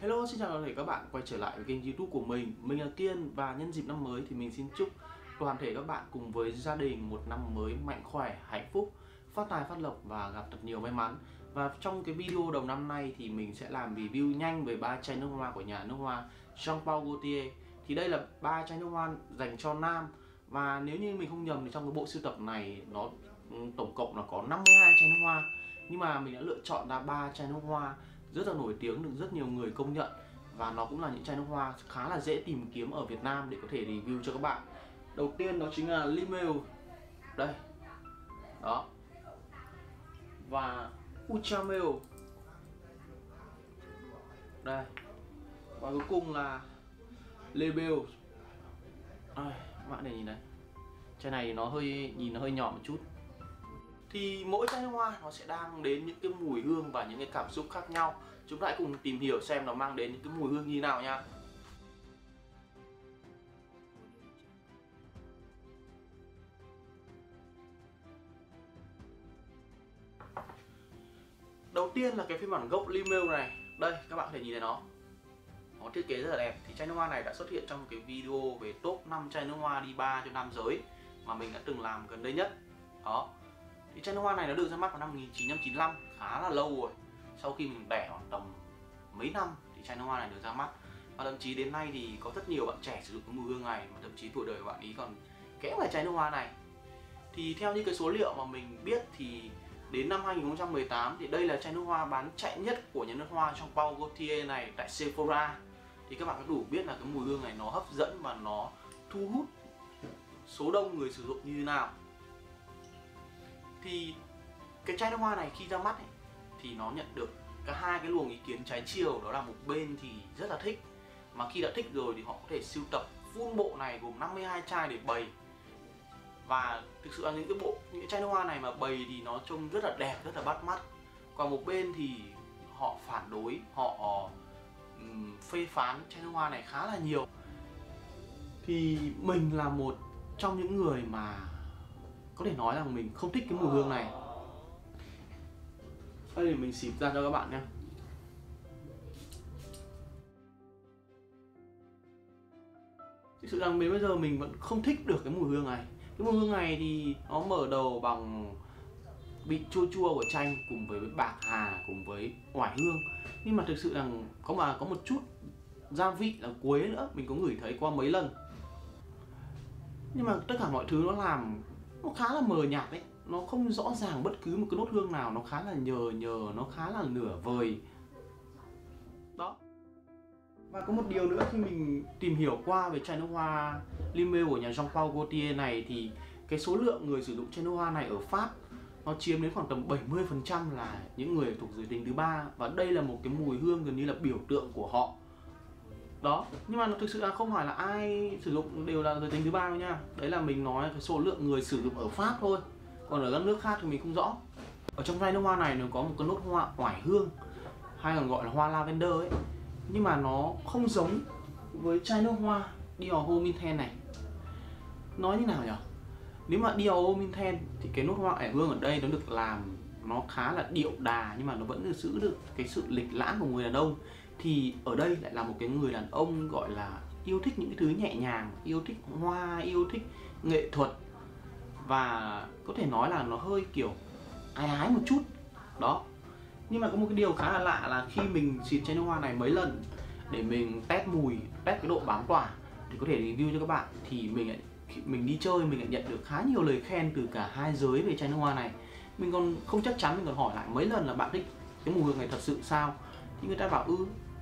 Hello, xin chào các bạn quay trở lại với kênh YouTube của mình. Mình là Kiên và nhân dịp năm mới thì mình xin chúc toàn thể các bạn cùng với gia đình một năm mới mạnh khỏe, hạnh phúc, phát tài phát lộc và gặp thật nhiều may mắn. Và trong cái video đầu năm nay thì mình sẽ làm review nhanh về 3 chai nước hoa của nhà nước hoa Jean Paul Gaultier. Thì đây là 3 chai nước hoa dành cho nam. Và nếu như mình không nhầm thì trong cái bộ sưu tập này nó tổng cộng là có 52 chai nước hoa. Nhưng mà mình đã lựa chọn ra 3 chai nước hoa rất là nổi tiếng, được rất nhiều người công nhận. Và nó cũng là những chai nước hoa khá là dễ tìm kiếm ở Việt Nam để có thể review cho các bạn. Đầu tiên đó chính là Le Male. Đây. Đó. Và Ultra Male. Đây. Và cuối cùng là Le Beau. Các bạn để nhìn này. Chai này nó hơi nhìn nó hơi nhỏ một chút. Thì mỗi chai nước hoa nó sẽ đang đến những cái mùi hương và những cái cảm xúc khác nhau. Chúng ta hãy cùng tìm hiểu xem nó mang đến những cái mùi hương như nào nha. Đầu tiên là cái phiên bản gốc Le Male này. Đây, các bạn có thể nhìn thấy nó. Nó thiết kế rất là đẹp. Thì chai nước hoa này đã xuất hiện trong cái video về top 5 chai nước hoa đi bar cho nam giới mà mình đã từng làm gần đây nhất. Đó. Thì chai nước hoa này nó được ra mắt vào năm 1995, khá là lâu rồi. Sau khi mình đẻ khoảng tầm mấy năm thì chai nước hoa này được ra mắt. Và thậm chí đến nay thì có rất nhiều bạn trẻ sử dụng cái mùi hương này, mà thậm chí tuổi đời của bạn ý còn kém về chai nước hoa này. Thì theo những cái số liệu mà mình biết thì đến năm 2018 thì đây là chai nước hoa bán chạy nhất của nhà nước hoa Jean Paul Gaultier này tại Sephora. Thì các bạn có đủ biết là cái mùi hương này nó hấp dẫn và nó thu hút số đông người sử dụng như thế nào. Thì cái chai nước hoa này khi ra mắt ấy, thì nó nhận được cả hai cái luồng ý kiến trái chiều. Đó là một bên thì rất là thích, mà khi đã thích rồi thì họ có thể sưu tập full bộ này gồm 52 chai để bày. Và thực sự là những chai nước hoa này mà bày thì nó trông rất là đẹp, rất là bắt mắt. Còn một bên thì họ phản đối, họ phê phán chai nước hoa này khá là nhiều. Thì mình là một trong những người mà có thể nói rằng mình không thích cái mùi hương này. Đây thì mình xịt ra cho các bạn nha. Thực sự rằng đến bây giờ mình vẫn không thích được cái mùi hương này. Cái mùi hương này thì nó mở đầu bằng vị chua chua của chanh cùng với bạc hà, cùng với oải hương. Nhưng mà thực sự rằng có một chút gia vị là quế nữa, mình có ngửi thấy qua mấy lần. Nhưng mà tất cả mọi thứ nó làm nó khá là mờ nhạt đấy, nó không rõ ràng bất cứ một cái nốt hương nào, nó khá là nhờ, nó khá là nửa vời. Đó. Và có một điều nữa khi mình tìm hiểu qua về chai nước hoa Le Male của nhà Jean Paul Gaultier này thì cái số lượng người sử dụng chai nước hoa này ở Pháp nó chiếm đến khoảng tầm 70% là những người thuộc giới tính thứ ba, và đây là một cái mùi hương gần như là biểu tượng của họ. Đó, nhưng mà nó thực sự là không phải là ai sử dụng đều là giới tính thứ ba đâu nha. Đấy là mình nói cái số lượng người sử dụng ở Pháp thôi. Còn ở các nước khác thì mình không rõ. Ở trong chai nước hoa này nó có một cái nốt hoa oải hương, hay còn gọi là hoa lavender ấy. Nhưng mà nó không giống với chai nước hoa Dior Homme này. Nói như nào nhỉ? Nếu mà Dior Homme thì cái nốt hoa oải hương ở đây nó được làm nó khá là điệu đà, nhưng mà nó vẫn giữ được cái sự lịch lãm của người đàn ông. Thì ở đây lại là một cái người đàn ông gọi là yêu thích những cái thứ nhẹ nhàng, yêu thích hoa, yêu thích nghệ thuật. Và có thể nói là nó hơi kiểu ái ái một chút. Đó. Nhưng mà có một cái điều khá là lạ là khi mình xịt chai nước hoa này mấy lần để mình test mùi, test cái độ bám tỏa thì có thể review cho các bạn, thì mình đi chơi mình lại nhận được khá nhiều lời khen từ cả hai giới về chai nước hoa này. Mình còn không chắc chắn, mình còn hỏi lại mấy lần là bạn thích cái mùi hương này thật sự sao? Thì người ta bảo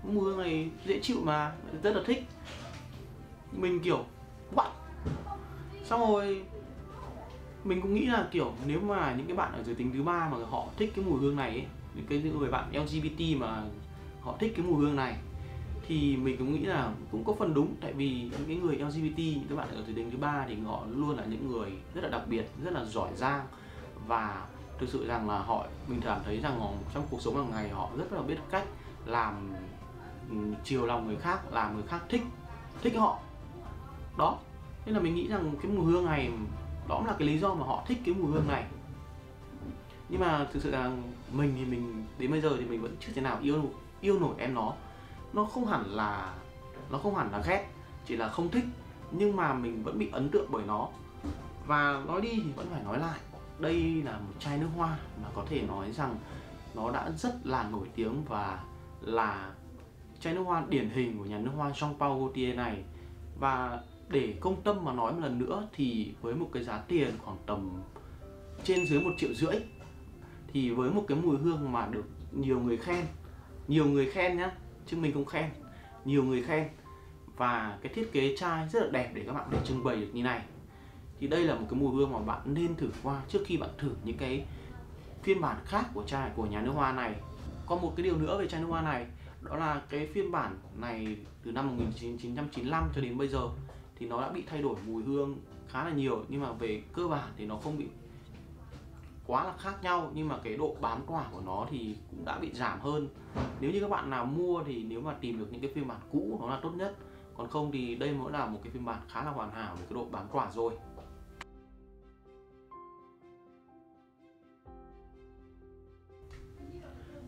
mùi hương này dễ chịu mà, rất là thích. Mình kiểu what? Xong rồi mình cũng nghĩ là kiểu nếu mà những cái bạn ở giới tính thứ ba mà họ thích cái mùi hương này ấy, những người bạn LGBT mà họ thích cái mùi hương này thì mình cũng nghĩ là cũng có phần đúng. Tại vì những cái người LGBT, những các bạn ở giới tính thứ ba thì họ luôn là những người rất là đặc biệt, rất là giỏi giang. Và thực sự rằng là mình cảm thấy rằng họ, trong cuộc sống hàng ngày họ rất là biết cách làm chiều lòng người khác, làm người khác thích họ. Đó, nên là mình nghĩ rằng cái mùi hương này, đó là cái lý do mà họ thích cái mùi hương này. Nhưng mà thực sự là mình thì đến bây giờ thì mình vẫn chưa thể nào yêu nổi em nó. nó không hẳn là ghét, chỉ là không thích, nhưng mà mình vẫn bị ấn tượng bởi nó. Và nói đi thì vẫn phải nói lại, đây là một chai nước hoa mà có thể nói rằng nó đã rất là nổi tiếng và là chai nước hoa điển hình của nhà nước hoa Jean Paul Gaultier này. Và để công tâm mà nói một lần nữa thì với một cái giá tiền khoảng tầm trên dưới 1,5 triệu, thì với một cái mùi hương mà được nhiều người khen, nhá, chứ mình không khen, nhiều người khen, và cái thiết kế chai rất là đẹp để các bạn để trưng bày được như này, thì đây là một cái mùi hương mà bạn nên thử qua trước khi bạn thử những cái phiên bản khác của chai của nhà nước hoa này. Còn một cái điều nữa về chai nước hoa này, đó là cái phiên bản này từ năm 1995 cho đến bây giờ thì nó đã bị thay đổi mùi hương khá là nhiều, nhưng mà về cơ bản thì nó không bị quá là khác nhau, nhưng mà cái độ bám tỏa của nó thì cũng đã bị giảm hơn. Nếu như các bạn nào mua thì nếu mà tìm được những cái phiên bản cũ nó là tốt nhất, còn không thì đây mới là một cái phiên bản khá là hoàn hảo về cái độ bám tỏa rồi.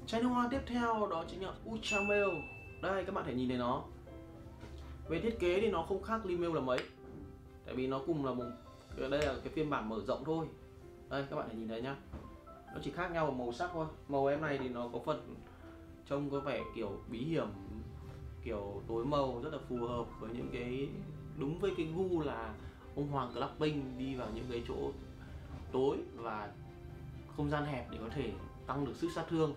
Chai nước hoa tiếp theo đó chính là Ultra Male. Đây các bạn thể nhìn thấy nó. Về thiết kế thì nó không khác Le Male là mấy, tại vì nó cùng là một, đây là cái phiên bản mở rộng thôi. Đây các bạn thể nhìn thấy nhá, nó chỉ khác nhau ở màu sắc thôi. Màu em này thì nó có phần trông có vẻ kiểu bí hiểm, kiểu tối màu, rất là phù hợp với những cái, đúng với cái gu là ông hoàng clubbing, đi vào những cái chỗ tối và không gian hẹp để có thể tăng được sức sát thương.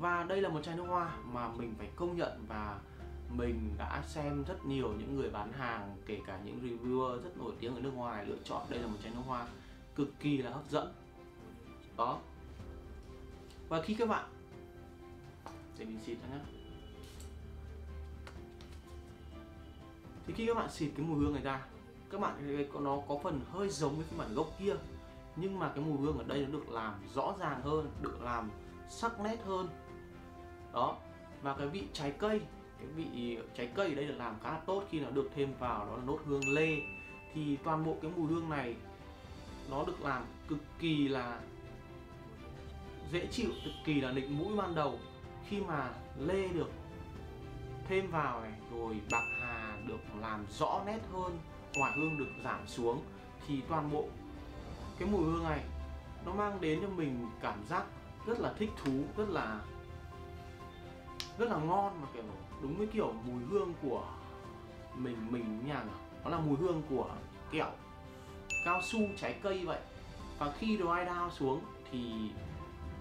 Và đây là một chai nước hoa mà mình phải công nhận, và mình đã xem rất nhiều những người bán hàng, kể cả những reviewer rất nổi tiếng ở nước ngoài lựa chọn đây là một chai nước hoa cực kỳ là hấp dẫn đó. Và khi các bạn, để mình xịt nhá, thì khi các bạn xịt cái mùi hương này ra, các bạn nó có phần hơi giống với cái bản gốc kia, nhưng mà cái mùi hương ở đây nó được làm rõ ràng hơn, được làm sắc nét hơn đó. Và cái vị trái cây, cái vị trái cây ở đây được làm khá là tốt khi nó được thêm vào, đó là nốt hương lê. Thì toàn bộ cái mùi hương này nó được làm cực kỳ là dễ chịu, cực kỳ là nịnh mũi ban đầu, khi mà lê được thêm vào này, rồi bạc hà được làm rõ nét hơn, hỏa hương được giảm xuống, thì toàn bộ cái mùi hương này nó mang đến cho mình cảm giác rất là thích thú, rất là ngon, mà kiểu đúng với kiểu mùi hương của mình nhà nào, đó là mùi hương của kẹo cao su, trái cây vậy. Và khi dry down xuống thì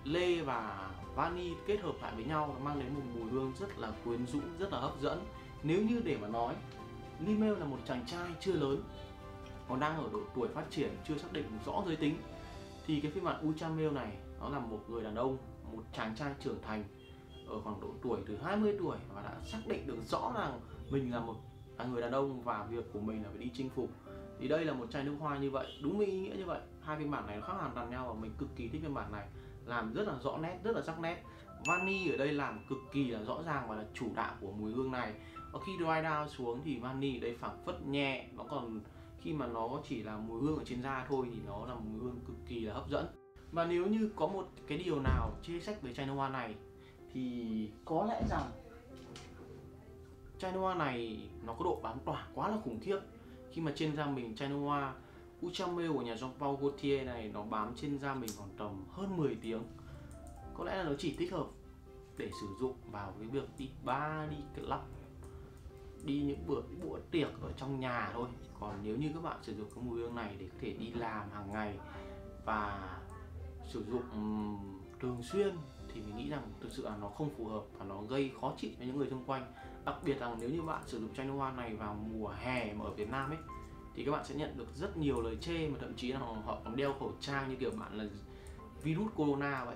lê và vani kết hợp lại với nhau, nó mang đến một mùi hương rất là quyến rũ, rất là hấp dẫn. Nếu như để mà nói, Le Male là một chàng trai chưa lớn, còn đang ở độ tuổi phát triển, chưa xác định rõ giới tính, thì cái phiên bản Ultra Male này nó là một người đàn ông, một chàng trai trưởng thành ở khoảng độ tuổi từ 20 tuổi và đã xác định được rõ rằng mình là một người đàn ông và việc của mình là phải đi chinh phục. Thì đây là một chai nước hoa như vậy, đúng với ý nghĩa như vậy. Hai phiên bản này nó khác hoàn toàn nhau và mình cực kỳ thích phiên bản này, làm rất là rõ nét, rất là sắc nét. Vani ở đây làm cực kỳ là rõ ràng và là chủ đạo của mùi hương này. Và khi dry down xuống thì vani ở đây phảng phất nhẹ, nó còn khi mà nó chỉ là mùi hương ở trên da thôi thì nó là mùi hương cực kỳ là hấp dẫn. Và nếu như có một cái điều nào chê sách về chai nước hoa này thì có lẽ rằng chai nước hoa này nó có độ bám tỏa quá là khủng khiếp. Khi mà trên da mình, chai nước hoa Ultra Male của nhà Jean Paul Gaultier này nó bám trên da mình khoảng tầm hơn 10 tiếng. Có lẽ là nó chỉ thích hợp để sử dụng vào cái việc đi bar, đi club, đi những bữa tiệc ở trong nhà thôi. Còn nếu như các bạn sử dụng cái mùi hương này để có thể đi làm hàng ngày và sử dụng thường xuyên thì mình nghĩ rằng thực sự là nó không phù hợp và nó gây khó chịu cho những người xung quanh. Đặc biệt rằng nếu như bạn sử dụng chai nước hoa này vào mùa hè mà ở Việt Nam ấy, thì các bạn sẽ nhận được rất nhiều lời chê, mà thậm chí là họ còn đeo khẩu trang như kiểu bạn là virus corona vậy.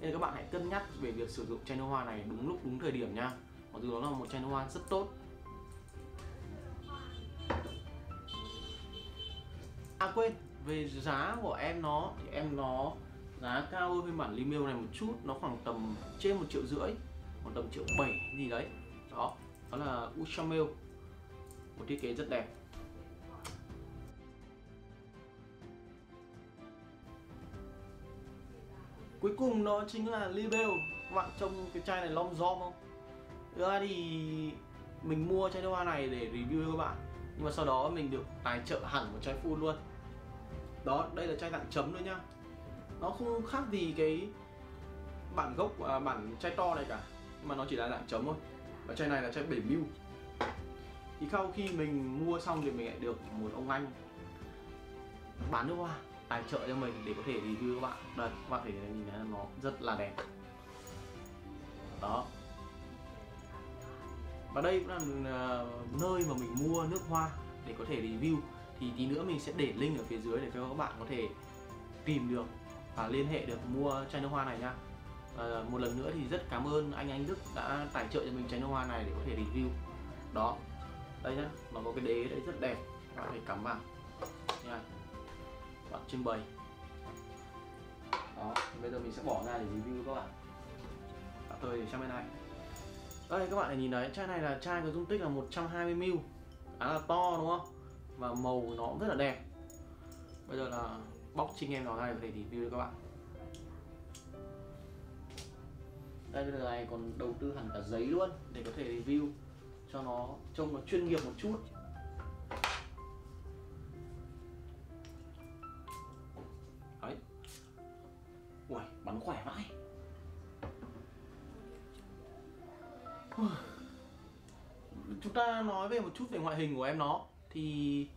Nên các bạn hãy cân nhắc về việc sử dụng chai nước hoa này đúng lúc, đúng thời điểm nha. Mặc dù nó là một chai nước hoa rất tốt. À quên, về giá của em nó giá cao hơn phiên bản Le Male này một chút, nó khoảng tầm trên 1,5 triệu, khoảng tầm 1,7 triệu gì đấy. Đó là Ultra Male, một thiết kế rất đẹp. Cuối cùng đó chính là Libre. Các bạn trông cái chai này lom rom không? Thực ra thì mình mua chai nước hoa này để review cho các bạn, nhưng mà sau đó mình được tài trợ hẳn một chai full luôn. Đó, đây là chai dạng chấm nữa nhá. Nó không khác gì cái bản gốc, bản chai to này cả, nhưng mà nó chỉ là dạng chấm thôi. Và chai này là chai 7ml. Thì sau khi mình mua xong thì mình lại được một ông anh bán nước hoa tài trợ cho mình để có thể review các bạn. Đây, các bạn thấy nhìn thấy nó rất là đẹp. Đó. Và đây cũng là nơi mà mình mua nước hoa để có thể review. Thì tí nữa mình sẽ để link ở phía dưới để cho các bạn có thể tìm được và liên hệ được mua chai nước hoa này nha. Và một lần nữa thì rất cảm ơn anh Đức đã tài trợ cho mình chai nước hoa này để có thể review. Đó, đây nhá, nó có cái đế đấy rất đẹp, bạn phải cắm vào nha, bạn trưng bày. Đó, bây giờ mình sẽ bỏ ra để review các bạn. Và tôi để sang bên này. Đây các bạn hãy nhìn đấy, chai này là chai có dung tích là 120ml, khá là to đúng không? Và màu nó cũng rất là đẹp. Bây giờ là bóc chinh em nó ra để review cho các bạn. Đây bây giờ này còn đầu tư hẳn cả giấy luôn để có thể review cho nó trông nó chuyên nghiệp một chút. Đấy. Ui, bắn khỏe vãi. Chúng ta nói về một chút về ngoại hình của em nó. Thì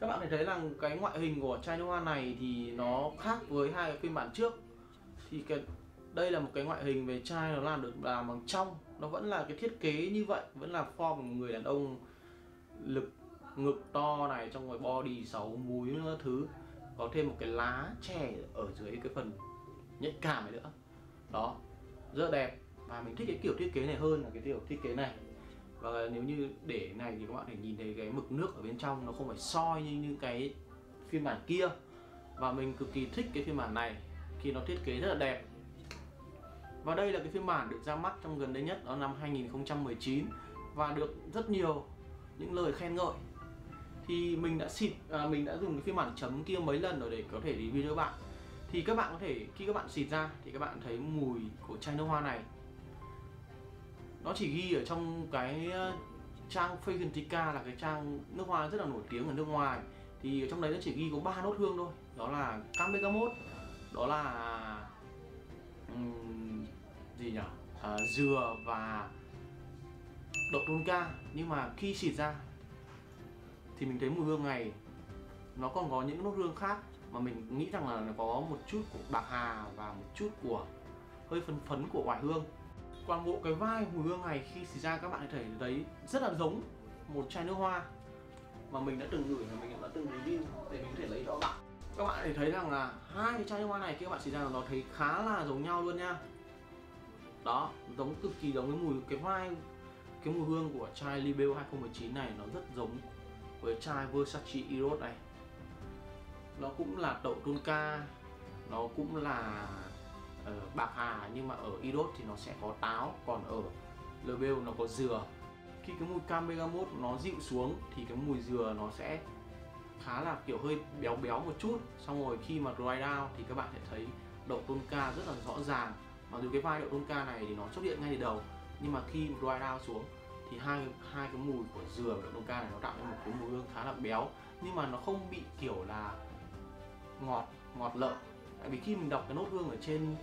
các bạn thấy rằng cái ngoại hình của chai nước hoa này thì nó khác với hai cái phiên bản trước. Thì đây là một cái ngoại hình về chai nó làm được làm bằng trong. Nó vẫn là cái thiết kế như vậy, vẫn là form của người đàn ông lực ngực to này, trong ngoài body 6 múi nữa thứ. Có thêm một cái lá chè ở dưới cái phần nhạy cảm này nữa. Đó, rất đẹp. Và mình thích cái kiểu thiết kế này hơn là cái kiểu thiết kế này. Và nếu như để này thì các bạn phải nhìn thấy cái mực nước ở bên trong, nó không phải soi như những cái phiên bản kia. Và mình cực kỳ thích cái phiên bản này khi nó thiết kế rất là đẹp. Và đây là cái phiên bản được ra mắt trong gần đây nhất, đó năm 2019, và được rất nhiều những lời khen ngợi. Thì mình đã dùng cái phiên bản chấm kia mấy lần rồi để có thể review cho các bạn. Thì các bạn có thể, khi các bạn xịt ra thì các bạn thấy mùi của chai nước hoa này. Nó chỉ ghi ở trong cái trang Fragrantica là cái trang nước hoa rất là nổi tiếng ở nước ngoài. Thì ở trong đấy nó chỉ ghi có 3 nốt hương thôi. Đó là Cambergamot, đó là dừa và đậu tonka. Nhưng mà khi xịt ra thì mình thấy mùi hương này nó còn có những nốt hương khác mà mình nghĩ rằng là nó có một chút của bạc hà và một chút của hơi phấn phấn của oải hương. Toàn bộ cái vai mùi hương này khi xịt ra các bạn có thể thấy rất là giống một chai nước hoa mà mình đã từng gửi và mình đã từng review để mình có thể lấy rõ bạn. Các bạn có thể thấy rằng là hai cái chai nước hoa này khi các bạn xịt ra nó thấy khá là giống nhau luôn nha. Đó, giống cực kỳ giống với mùi cái mùi hương của chai Libre 2019 này, nó rất giống với chai Versace Eros này. Nó cũng là đậu tonka, nó cũng là bạc hà, nhưng mà ở Eros thì nó sẽ có táo, còn ở Le Beau nó có dừa. Khi cái mùi Cambergamot nó dịu xuống thì cái mùi dừa nó sẽ khá là kiểu hơi béo béo một chút. Xong rồi khi mà dry down thì các bạn sẽ thấy đậu tonka rất là rõ ràng. Mặc dù cái vai đậu tonka này thì nó xuất hiện ngay từ đầu, nhưng mà khi dry down xuống thì hai cái mùi của dừa và đậu tonka này nó tạo ra một cái mùi hương khá là béo, nhưng mà nó không bị kiểu là ngọt lợ. Tại vì khi mình đọc cái nốt hương ở trên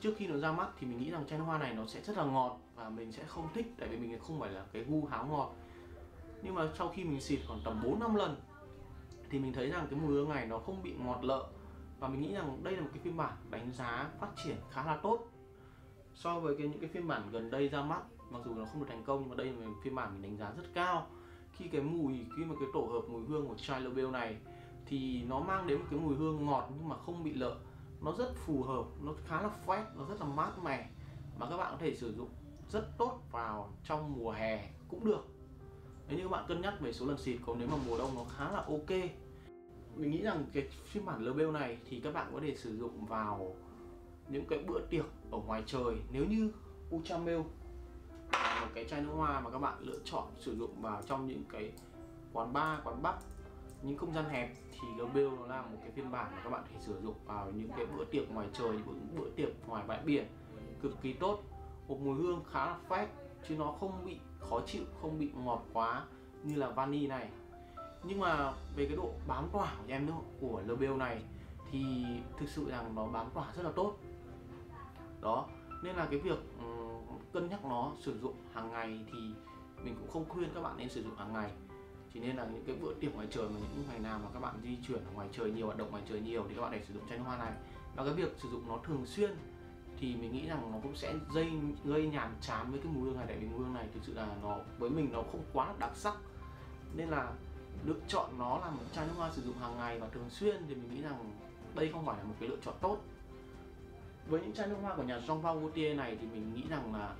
trước khi nó ra mắt thì mình nghĩ rằng chai nước hoa này nó sẽ rất là ngọt và mình sẽ không thích, tại vì mình không phải là cái gu háo ngọt. Nhưng mà sau khi mình xịt khoảng tầm 4-5 lần thì mình thấy rằng cái mùi hương này nó không bị ngọt lợ, và mình nghĩ rằng đây là một cái phiên bản đánh giá phát triển khá là tốt so với những cái phiên bản gần đây ra mắt. Mặc dù nó không được thành công nhưng mà đây là phiên bản mình đánh giá rất cao. Khi mà cái tổ hợp mùi hương của chai Le Beau này thì nó mang đến một cái mùi hương ngọt nhưng mà không bị lợ. Nó rất phù hợp, nó khá là fresh, nó rất là mát mẻ, mà các bạn có thể sử dụng rất tốt vào trong mùa hè cũng được. Nếu như các bạn cân nhắc về số lần xịt, còn nếu mà mùa đông nó khá là ok. Mình nghĩ rằng cái phiên bản Le Beau này thì các bạn có thể sử dụng vào những cái bữa tiệc ở ngoài trời. Nếu như Ultra Male là một cái chai nước hoa mà các bạn lựa chọn sử dụng vào trong những cái quán bar, quán pub, những không gian hẹp, thì Le Beau nó là một cái phiên bản mà các bạn thể sử dụng vào những cái bữa tiệc ngoài trời, những bữa tiệc ngoài bãi biển cực kỳ tốt. Một mùi hương khá là fresh, chứ nó không bị khó chịu, không bị ngọt quá như là vani này. Nhưng mà về cái độ bám tỏa của em nữa, của Le Beau này thì thực sự rằng nó bám tỏa rất là tốt đó, nên là cái việc cân nhắc nó sử dụng hàng ngày thì mình cũng không khuyên các bạn nên sử dụng hàng ngày. Chỉ nên là những cái bữa tiệc ngoài trời, mà những ngày nào mà các bạn di chuyển ở ngoài trời nhiều, hoạt động ngoài trời nhiều thì các bạn để sử dụng chanh hoa này. Và cái việc sử dụng nó thường xuyên thì mình nghĩ rằng nó cũng sẽ gây nhàm chán với cái mùi hương này, tại vì mùi hương này thực sự là nó với mình nó không quá đặc sắc, nên là lựa chọn nó là một chai nước hoa sử dụng hàng ngày và thường xuyên thì mình nghĩ rằng đây không phải là một cái lựa chọn tốt. Với những chai nước hoa của nhà Jean Paul Gaultier này thì mình nghĩ rằng là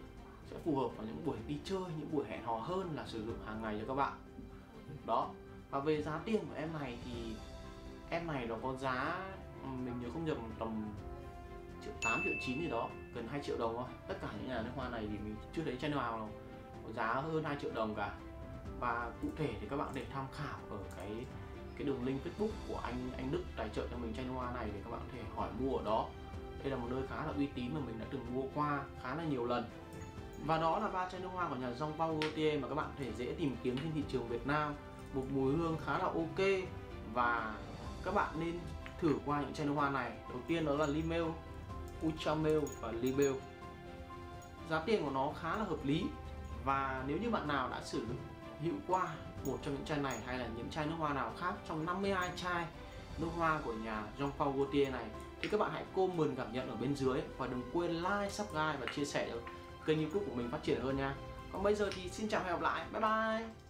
sẽ phù hợp vào những buổi đi chơi, những buổi hẹn hò hơn là sử dụng hàng ngày cho các bạn đó. Và về giá tiền của em này thì em này nó có giá, mình nhớ không nhầm, tầm 1,8 triệu 9 gì đó, gần 2 triệu đồng thôi. Tất cả những nhà nước hoa này thì mình chưa thấy chai nào đâu có giá hơn 2 triệu đồng cả. Và cụ thể thì các bạn để tham khảo ở cái đường link Facebook của anh Đức tài trợ cho mình chai hoa này để các bạn có thể hỏi mua ở đó. Đây là một nơi khá là uy tín mà mình đã từng mua qua khá là nhiều lần. Và đó là 3 chai nước hoa của nhà Jean Paul Gaultier mà các bạn có thể dễ tìm kiếm trên thị trường Việt Nam. Một mùi hương khá là ok và các bạn nên thử qua những chai nước hoa này. Đầu tiên đó là Le Male, Ultra Male và Le Beau. Giá tiền của nó khá là hợp lý, và nếu như bạn nào đã sử dụng hữu qua một trong những chai này hay là những chai nước hoa nào khác trong 52 chai nước hoa của nhà Jean Paul Gaultier này thì các bạn hãy comment cảm nhận ở bên dưới, và đừng quên like, subscribe và chia sẻ cho kênh YouTube của mình phát triển hơn nha. Còn bây giờ thì xin chào và hẹn gặp lại, bye bye.